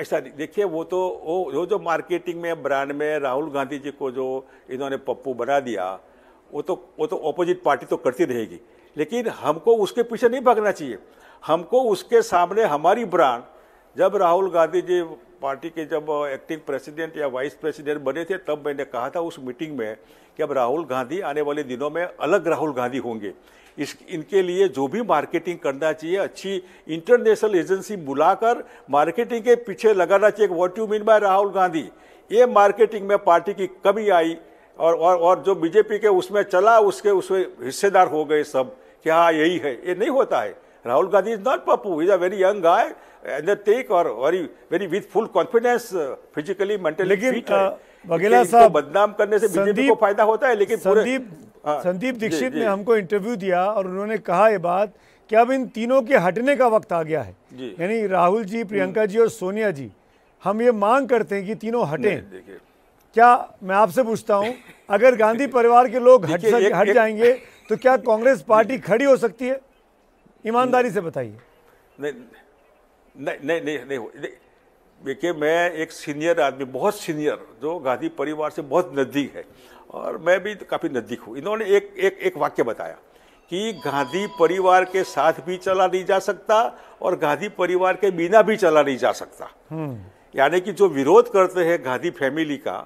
ऐसा देखिए, वो तो वो जो मार्केटिंग में, ब्रांड में राहुल गांधी जी को जो इन्होंने पप्पू बना दिया, वो तो ऑपोजिट पार्टी तो करती रहेगी। लेकिन हमको उसके पीछे नहीं भागना चाहिए। हमको उसके सामने हमारी ब्रांड, जब राहुल गांधी जी पार्टी के जब एक्टिंग प्रेसिडेंट या वाइस प्रेसिडेंट बने थे, तब मैंने कहा था उस मीटिंग में कि अब राहुल गांधी आने वाले दिनों में अलग राहुल गांधी होंगे। इनके लिए जो भी मार्केटिंग करना चाहिए, अच्छी इंटरनेशनल एजेंसी बुलाकर मार्केटिंग के पीछे लगाना चाहिए। What you mean by Rahul Gandhi, ये मार्केटिंग में पार्टी की कमी आई और जो बीजेपी के उसमें चला, उसके हिस्सेदार हो गए सब कि हाँ यही है। ये नहीं होता है। Rahul Gandhi is not Papu. He is a very young guy, undertake or very, very with full confidence, physically, mentally fit. Vaghela साहब बदनाम करने से बीजेपी को फायदा होता है, लेकिन संदीप दीक्षित ने हमको इंटरव्यू दिया और उन्होंने कहा ये बात कि अब इन तीनों के हटने का वक्त आ गया है, यानी राहुल जी, प्रियंका जी और सोनिया जी, हम ये मांग करते हैं कि तीनों हटें। क्या मैं आपसे पूछता हूं, अगर गांधी परिवार के लोग हट जाएंगे तो क्या कांग्रेस पार्टी खड़ी हो सकती है? ईमानदारी से बताइए। नहीं, देखिए मैं एक सीनियर आदमी, बहुत सीनियर, जो गांधी परिवार से बहुत नज़दीक है और मैं भी काफ़ी नज़दीक हूँ। इन्होंने एक वाक्य बताया कि गांधी परिवार के साथ भी चला नहीं जा सकता और गांधी परिवार के बिना भी चला नहीं जा सकता। यानी कि जो विरोध करते हैं गांधी फैमिली का,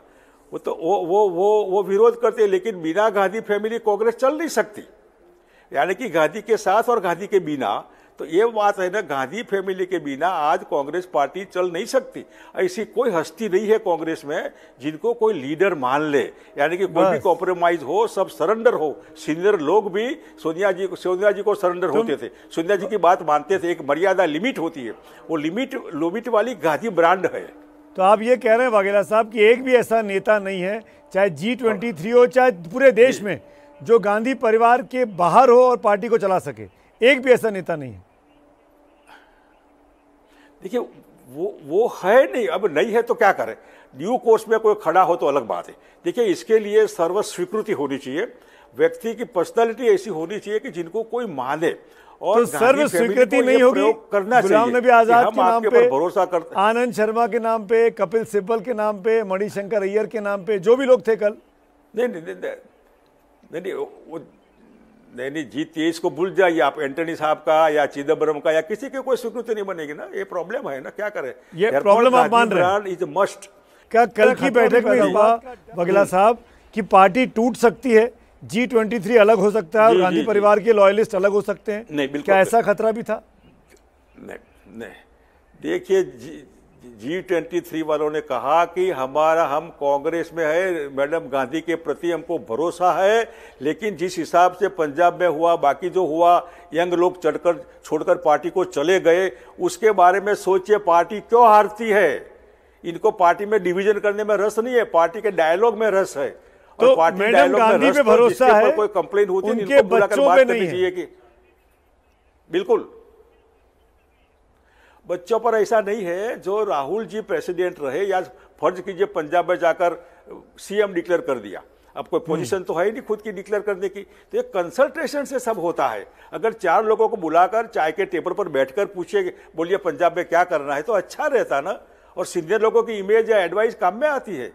वो तो वो विरोध करते हैं, लेकिन बिना गांधी फैमिली कांग्रेस चल नहीं सकती। यानी कि गांधी के साथ और गांधी के बिना, तो ये बात है ना, गांधी फैमिली के बिना आज कांग्रेस पार्टी चल नहीं सकती। ऐसी कोई हस्ती नहीं है कांग्रेस में जिनको कोई लीडर मान ले, यानी कि कोई भी कॉम्प्रोमाइज हो, सब सरेंडर हो। सीनियर लोग भी सोनिया जी को सरेंडर होते थे, सोनिया जी की बात मानते थे। एक मर्यादा, लिमिट होती है, वो लिमिट वाली गांधी ब्रांड है। तो आप ये कह रहे हैं वाघेला साहब कि एक भी ऐसा नेता नहीं है, चाहे G23 हो, चाहे पूरे देश में, जो गांधी परिवार के बाहर हो और पार्टी को चला सके, एक भी ऐसा नेता नहीं है? देखिए वो है नहीं, अब नहीं है तो क्या करें। ड्यू कोर्स में कोई खड़ा हो तो अलग बात है। देखिए इसके लिए सर्वस्वीकृति होनी चाहिए, व्यक्ति की पर्सनालिटी ऐसी होनी चाहिए कि जिनको कोई माने। और तो सर्वस्वीकृति नहीं होगी, गुलाम नबी आजाद के नाम पे, भरोसा करते, आनंद शर्मा के नाम पे, कपिल सिब्बल के नाम पे, मणिशंकर अय्यर के नाम पे, जो भी लोग थे कल। नहीं, G23 को भूल जाइए आप, एंटनी साहब का या चिदंबरम का या किसी की कोई स्वीकृति नहीं बनेगी ना। ये प्रॉब्लम है ना, क्या करें, ये प्रॉब्लम आप मान रहे हैं, इज मस्ट। क्या कल की बैठक में हुआ वाघेला साहब कि पार्टी टूट सकती है, G23 अलग हो सकता है और गांधी परिवार के लॉयलिस्ट अलग हो सकते हैं? नहीं, बिल्कुल। क्या ऐसा खतरा भी था? नहीं, देखिए G23 वालों ने कहा कि हम कांग्रेस में है, मैडम गांधी के प्रति हमको भरोसा है, लेकिन जिस हिसाब से पंजाब में हुआ, बाकी जो हुआ, यंग लोग छोड़कर पार्टी को चले गए, उसके बारे में सोचिए। पार्टी क्यों हारती है? इनको पार्टी में डिवीजन करने में रस नहीं है, पार्टी के डायलॉग में रस है। तो मैडम गांधी पे भरोसा है, कोई कंप्लेन होती नहीं, उनके बच्चों पे नहीं है कि बिल्कुल बच्चों पर ऐसा नहीं है। जो राहुल जी प्रेसिडेंट रहे, या फर्ज कीजिए पंजाब में जाकर सीएम डिक्लेयर कर दिया, अब कोई पोजीशन तो है ही नहीं खुद की डिक्लेयर करने की, तो ये कंसल्टेशन से सब होता है। अगर 4 लोगों को बुलाकर चाय के टेबल पर बैठकर पूछिए, बोलिए पंजाब में क्या करना है, तो अच्छा रहता ना। और सीनियर लोगों की इमेज या एडवाइस काम में आती है।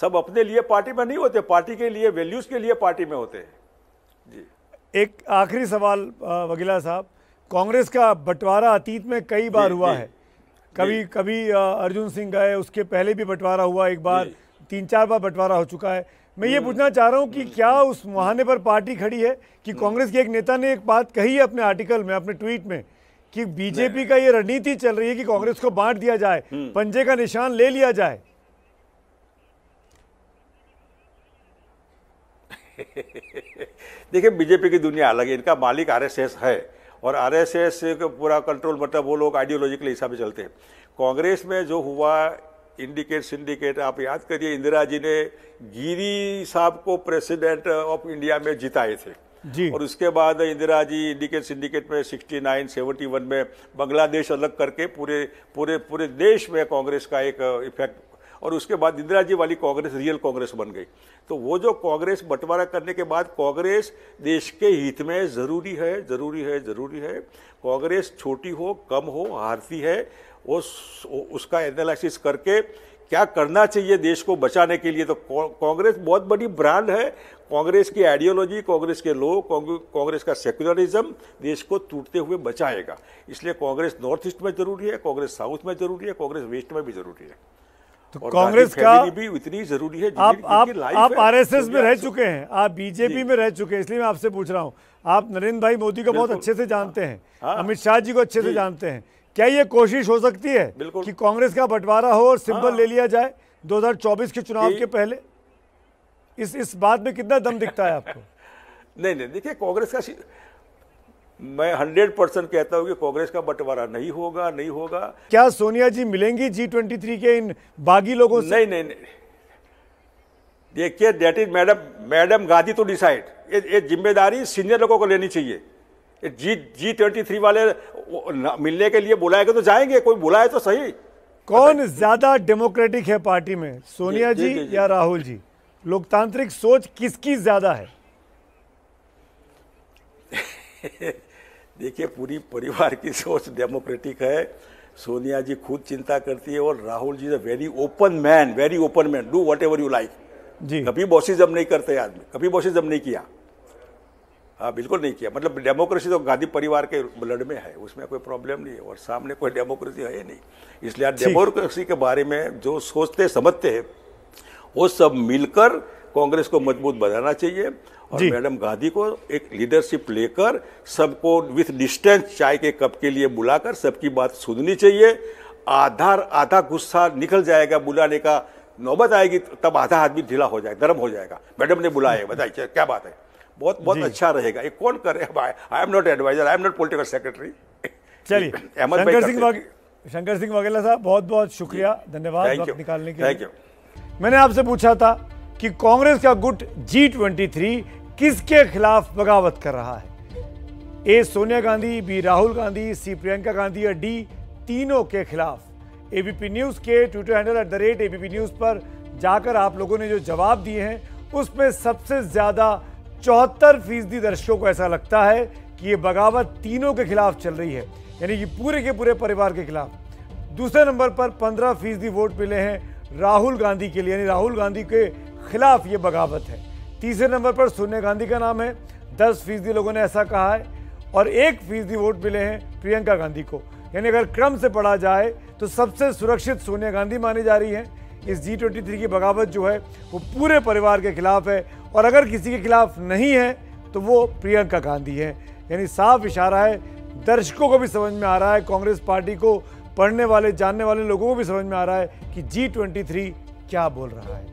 सब अपने लिए पार्टी में नहीं होते, पार्टी के लिए, वैल्यूज के लिए पार्टी में होते हैं। जी, एक आखिरी सवाल वाघेला साहब, कांग्रेस का बंटवारा अतीत में कई बार हुआ है, कभी अर्जुन सिंह गए, उसके पहले भी बंटवारा हुआ, एक बार 3-4 बार बंटवारा हो चुका है। मैं ये पूछना चाह रहा हूँ कि क्या उस मुहाने पर पार्टी खड़ी है कि कांग्रेस के एक नेता ने एक बात कही है अपने आर्टिकल में, अपने ट्वीट में, कि बीजेपी का ये रणनीति चल रही है कि कांग्रेस को बांट दिया जाए, पंजे का निशान ले लिया जाए? देखिए बीजेपी की दुनिया अलग है, इनका मालिक RSS है और RSS का पूरा कंट्रोल, मतलब वो लोग आइडियोलॉजिकली हिसाब से चलते हैं। कांग्रेस में जो हुआ, सिंडिकेट, आप याद करिए इंदिरा जी ने गिरी साहब को प्रेसिडेंट ऑफ इंडिया में जिताए थे जी। और उसके बाद इंदिरा जी सिंडिकेट में 69-71 में बांग्लादेश अलग करके पूरे देश में कांग्रेस का एक इफेक्ट, और उसके बाद इंदिरा जी वाली कांग्रेस रियल कांग्रेस बन गई। तो वो जो कांग्रेस बंटवारा करने के बाद, कांग्रेस देश के हित में ज़रूरी है। कांग्रेस छोटी हो, कम हो, हारती है, वो उसका एनालिसिस करके क्या करना चाहिए देश को बचाने के लिए। तो कांग्रेस बहुत बड़ी ब्रांड है। कांग्रेस की आइडियोलॉजी, कांग्रेस के लोग, कांग्रेस का सेक्युलरिज्म देश को टूटते हुए बचाएगा। इसलिए कांग्रेस नॉर्थ ईस्ट में ज़रूरी है, कांग्रेस साउथ में ज़रूरी है, कांग्रेस वेस्ट में भी ज़रूरी है। तो कांग्रेस का भी उतनी जरूरी है। आप RSS में रह चुके हैं, आप बीजेपी में रह चुके हैं, इसलिए मैं आपसे पूछ रहा हूं, आप नरेंद्र भाई मोदी को बहुत अच्छे से जानते हैं, अमित शाह जी को अच्छे से जानते हैं, क्या ये कोशिश हो सकती है कि कांग्रेस का बंटवारा हो और सिंबल ले लिया जाए 2024 के चुनाव के पहले? इस बात में कितना दम दिखता है आपको? नहीं, देखिए कांग्रेस का मैं 100% कहता हूँ कि कांग्रेस का बंटवारा नहीं होगा, नहीं होगा। क्या सोनिया जी मिलेंगी G23 के इन बागी लोगों से? नहीं नहीं, नहीं। देखिए दैट इज मैडम गांधी तो डिसाइड, ये जिम्मेदारी सीनियर लोगों को लेनी चाहिए। G23 वाले मिलने के लिए बुलाएंगे तो जाएंगे, कोई बुलाए तो सही। कौन ज्यादा डेमोक्रेटिक है पार्टी में, सोनिया जी या राहुल जी? लोकतांत्रिक सोच किसकी ज्यादा है? देखिए पूरी परिवार की सोच डेमोक्रेटिक है। सोनिया जी खुद चिंता करती है और Rahul ji is a very open man, do whatever you like. कभी बॉसिज्म नहीं करते आदमी, कभी बॉसिज्म नहीं किया, हाँ बिल्कुल नहीं किया। मतलब डेमोक्रेसी तो गांधी परिवार के ब्लड में है, उसमें कोई प्रॉब्लम नहीं है और सामने कोई डेमोक्रेसी है नहीं। इसलिए आज डेमोक्रेसी के बारे में जो सोचते समझते हैं वो सब मिलकर कांग्रेस को मजबूत बनाना चाहिए और मैडम गांधी को एक लीडरशिप लेकर सबको विथ डिस्टेंस चाय के कप के लिए बुलाकर सबकी बात सुननी चाहिए। आधा गुस्सा निकल जाएगा, बुलाने का नौबत आएगी तब आधा आदमी ढीला हो जाएगा, गर्म हो जाएगा। मैडम ने बुलाया, बताइए क्या बात है, बहुत अच्छा रहेगा। ये कौन करे? I am not adviser, I am not political secretary. चलिए शंकर सिंह वाघेला साहब, बहुत बहुत शुक्रिया, धन्यवाद वक्त निकालने के लिए। मैंने आपसे पूछा था कि कांग्रेस का गुट G23 किसके खिलाफ बगावत कर रहा है। A Sonia Gandhi, B Rahul Gandhi, C Priyanka Gandhi और डी तीनों के खिलाफ। एबीपी न्यूज के ट्विटर हैंडल @ABPNews पर जाकर आप लोगों ने जो जवाब दिए हैं उसमें सबसे ज्यादा 74% दर्शकों को ऐसा लगता है कि ये बगावत तीनों के खिलाफ चल रही है, यानी कि पूरे के पूरे परिवार के खिलाफ। दूसरे नंबर पर 15% वोट मिले हैं राहुल गांधी के लिए, यानी राहुल गांधी के खिलाफ ये बगावत है। तीसरे नंबर पर सोनिया गांधी का नाम है, 10% लोगों ने ऐसा कहा है और 1% वोट मिले हैं प्रियंका गांधी को। यानी अगर क्रम से पढ़ा जाए तो सबसे सुरक्षित सोनिया गांधी मानी जा रही है। इस G23 की बगावत जो है वो पूरे परिवार के खिलाफ है और अगर किसी के खिलाफ नहीं है तो वो प्रियंका गांधी है। यानी साफ इशारा है, दर्शकों को भी समझ में आ रहा है, कांग्रेस पार्टी को पढ़ने वाले जानने वाले लोगों को भी समझ में आ रहा है कि G23 क्या बोल रहा है।